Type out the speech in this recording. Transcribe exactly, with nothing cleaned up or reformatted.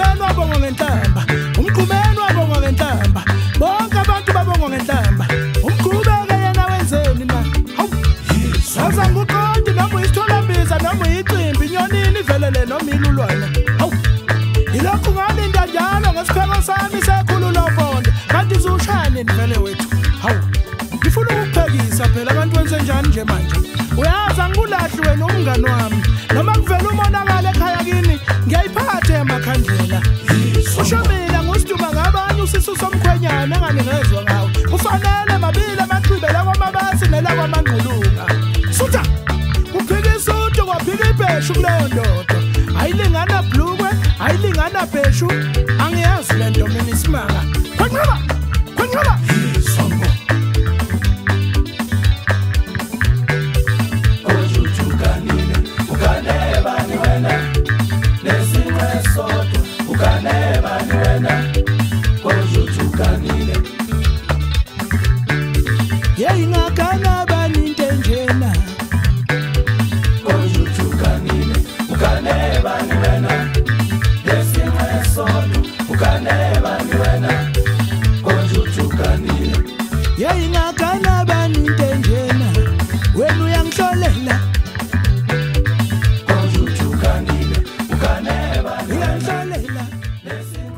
Mseno abongo ngentamba, umkumeno abongo ngentamba, bonke abantu babongo ngentamba, umkhubeke yena wenzeni na. Hawu, saza ngukoti namuyithola mbiza namuyicimbi inyonini velele nomilulwana. Hawu, ilokhu ngalinda njalo ngesipheko sami sekhulu lombonde, kanti zushane nivele wethu. Hawu, ngifuna ukuphekisa phela abantu wenze njani nje manje. Uyaza ngulahle wena umngani wami, noma kuvela umonakala ekhaya kini, ngiyayiphatha emakhandlela. Ushobile ngusituma ngabanye usisu somkhwenyana enganingezwa ngawo. Kufanele mabile amaqhibela kwamabasi nelakwamangqulunga. Sutha, kuphika isuthu kwaphika ibheshu kuleyo ndoda. Ayilingana bhlukwe, ayilingana bheshu, angiyazi le nto mina isimanga. Kwenqaba, kwenqaba. Let's